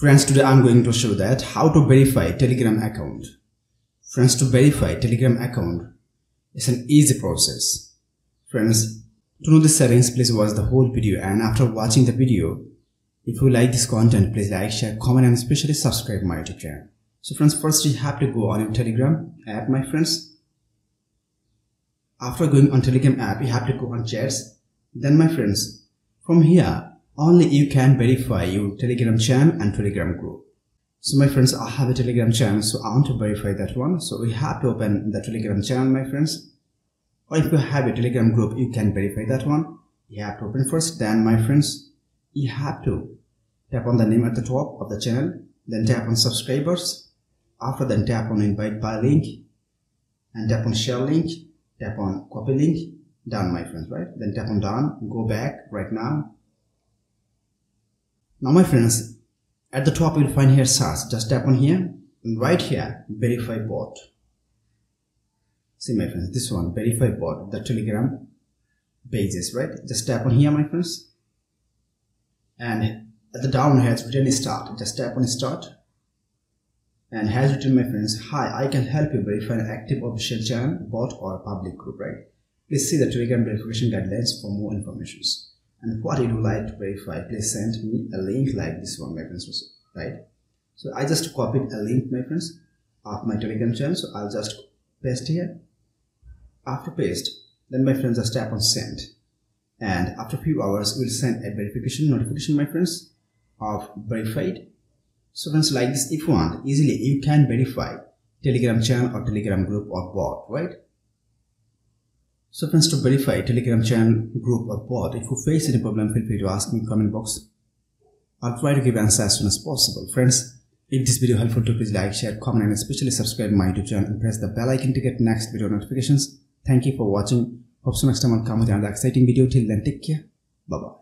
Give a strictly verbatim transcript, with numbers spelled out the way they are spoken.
Friends, today I'm going to show that how to verify Telegram account. Friends, to verify Telegram account is an easy process. Friends, to know the settings, please watch the whole video, and after watching the video, if you like this content, please like, share, comment, and especially subscribe my YouTube channel. So friends, first you have to go on your Telegram app, my friends. After going on Telegram app, you have to go on chats. Then my friends, from here, only you can verify your Telegram channel and Telegram group. So my friends, I have a Telegram channel, so I want to verify that one. So we have to open the Telegram channel, my friends. Or if you have a Telegram group, you can verify that one. You have to open first. Then my friends, you have to tap on the name at the top of the channel. Then tap on subscribers. After then tap on invite by link. And tap on share link. Tap on copy link. Done, my friends, right? Then tap on done. Go back right now. Now my friends, at the top you'll find here search. Just tap on here and right here verify bot. See my friends, this one verify bot, the Telegram pages, right? Just tap on here, my friends, and at the down here it's written start. Just tap on start, and has written, my friends, hi, I can help you verify an active official channel, bot, or public group, right? Please see the Telegram verification guidelines for more information. And what you'd like to verify, please send me a link like this one, my friends, right? So I just copied a link, my friends, of my Telegram channel. So I'll just paste here. After paste, then my friends, just tap on send. And after a few hours, we'll send a verification notification, my friends, of verified. So friends, like this, if you want, easily you can verify Telegram channel or Telegram group or bot, right? So friends, to verify Telegram channel, group, or bot, if you face any problem, feel free to ask me in the comment box. I'll try to give answer as soon as possible. Friends, if this video helpful to you, please like, share, comment, and especially subscribe my YouTube channel and press the bell icon to get next video notifications. Thank you for watching. Hope so next time I'll come with another exciting video. Till then, take care. Bye bye.